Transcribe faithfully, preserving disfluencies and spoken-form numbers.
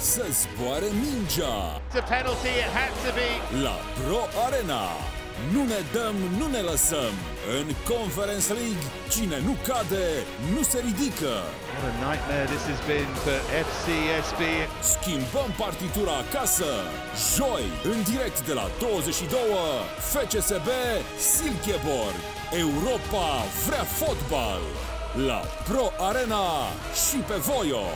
să zboare mingea. La Pro Arena. Nu ne dăm, nu ne lăsăm. În Conference League, cine nu cade, nu se ridică. What a nightmare this has been for F C S B. Schimbăm partitura acasă. Joi, în direct de la douăzeci și doi, F C S B Silkeborg. Europa vrea fotbal. La Pro Arena și pe Voyo.